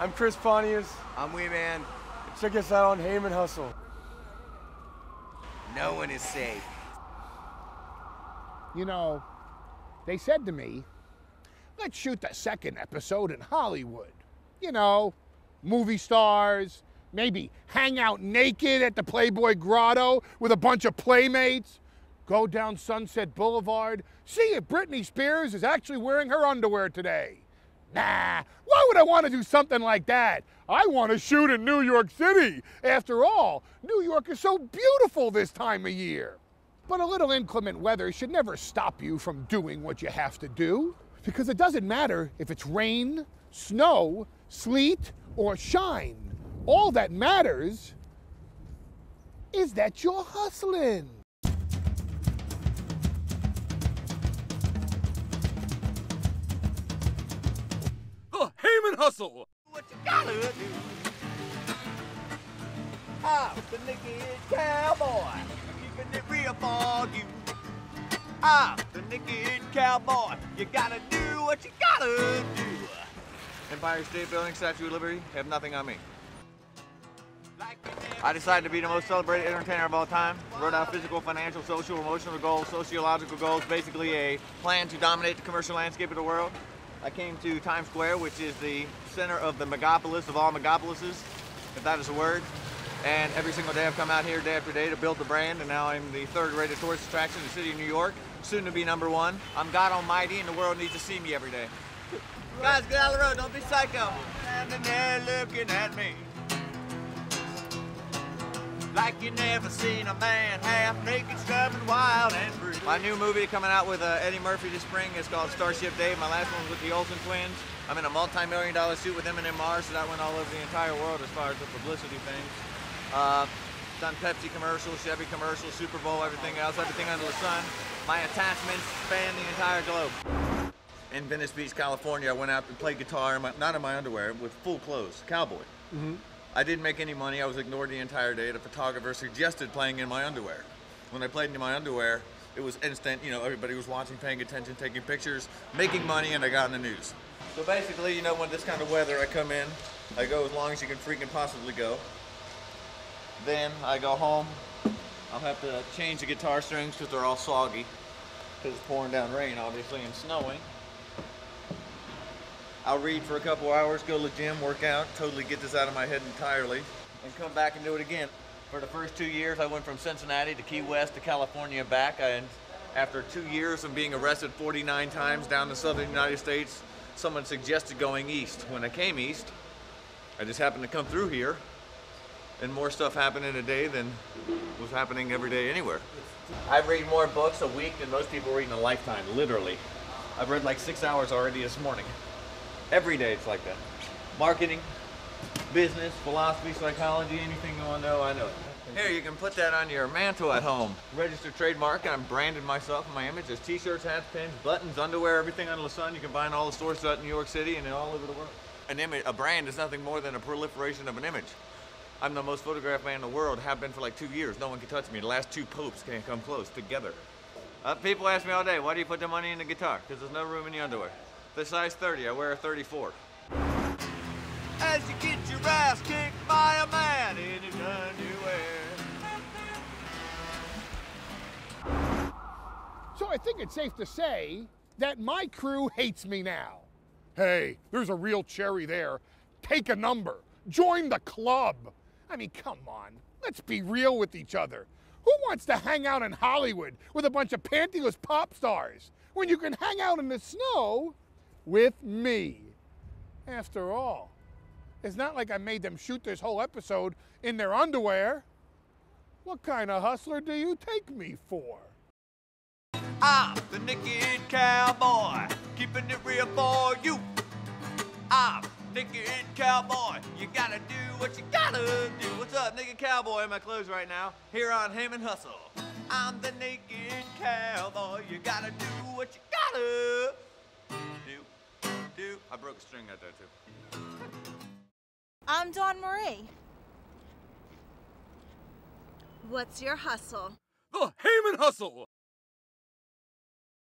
I'm Chris Pontius. I'm Wee Man. Check us out on Heyman Hustle. No one is safe. You know, they said to me, let's shoot the second episode in Hollywood. You know, movie stars, maybe hang out naked at the Playboy Grotto with a bunch of playmates, go down Sunset Boulevard, see if Britney Spears is actually wearing her underwear today. Nah, why would I want to do something like that? I want to shoot in New York City. After all, New York is so beautiful this time of year. But a little inclement weather should never stop you from doing what you have to do, because it doesn't matter if it's rain, snow, sleet, or shine. All that matters is that you're hustling. The Heyman Hustle. What you gotta do? I'm the Naked Cowboy, keeping it real for you. I'm the Naked Cowboy. You gotta do what you gotta do. Empire State Building, Statue of Liberty have nothing on me. I decided to be the most celebrated entertainer of all time. Wrote out physical, financial, social, emotional goals, sociological goals, basically a plan to dominate the commercial landscape of the world. I came to Times Square, which is the center of the megapolis of all megapolises, if that is a word. And every single day I've come out here day after day to build the brand, and now I'm the third-rated tourist attraction in the city of New York, soon to be #1. I'm God Almighty, and the world needs to see me every day. Guys, get out of the road, don't be psycho. Standing there looking at me like you never seen a man half naked, scrubbing wild and free. My new movie coming out with Eddie Murphy this spring is called Starship Dave. My last one was with the Olsen twins. I'm in a multi-million-dollar suit with Eminem Mars, so that went all over the entire world as far as the publicity things. Done Pepsi commercials, Chevy commercials, Super Bowl, everything else, everything under the sun. My attachments span the entire globe. In Venice Beach, California, I went out and played guitar, not in my underwear, with full clothes, cowboy. Mm-hmm. I didn't make any money, I was ignored the entire day. The photographer suggested playing in my underwear. When I played in my underwear, it was instant, you know, everybody was watching, paying attention, taking pictures, making money, and I got in the news. So basically, you know, when this kind of weather, I come in, I go as long as you can freaking possibly go. Then I go home, I'll have to change the guitar strings because they're all soggy, because it's pouring down rain, obviously, and snowing. I'll read for a couple hours, go to the gym, work out, totally get this out of my head entirely, and come back and do it again. For the first 2 years, I went from Cincinnati to Key West to California back, and after 2 years of being arrested 49 times down the southern United States, someone suggested going east. When I came east, I just happened to come through here, and more stuff happened in a day than was happening every day anywhere. I read more books a week than most people read in a lifetime, literally. I've read like 6 hours already this morning. Every day it's like that. Marketing, business, philosophy, psychology, anything you want to know, I know it. Here, you can put that on your mantle at home. Registered trademark, and I'm branded myself and my image as t-shirts, hats, pins, buttons, underwear, everything under the sun. You can buy in all the stores throughout New York City and all over the world. An image, a brand is nothing more than a proliferation of an image. I'm the most photographed man in the world, have been for like 2 years. No one can touch me. The last two popes can't come close together. People ask me all day, why do you put the money in the guitar? Because there's no room in the underwear. The size 30, I wear a 34. As you get your ass kicked by a man in his underwear. So I think it's safe to say that my crew hates me now. Hey, there's a real cherry there. Take a number. Join the club. I mean, come on. Let's be real with each other. Who wants to hang out in Hollywood with a bunch of pantyless pop stars when you can hang out in the snow with me? After all, it's not like I made them shoot this whole episode in their underwear. What kind of hustler do you take me for? I'm the Naked Cowboy, keeping it real for you. I'm Naked Cowboy, you gotta do what you gotta do. What's up, Naked Cowboy, in my clothes right now, here on Heyman Hustle. I'm the Naked Cowboy, you gotta do what you gotta do. I broke a string out there too. I'm Dawn Marie. What's your hustle? The Heyman Hustle!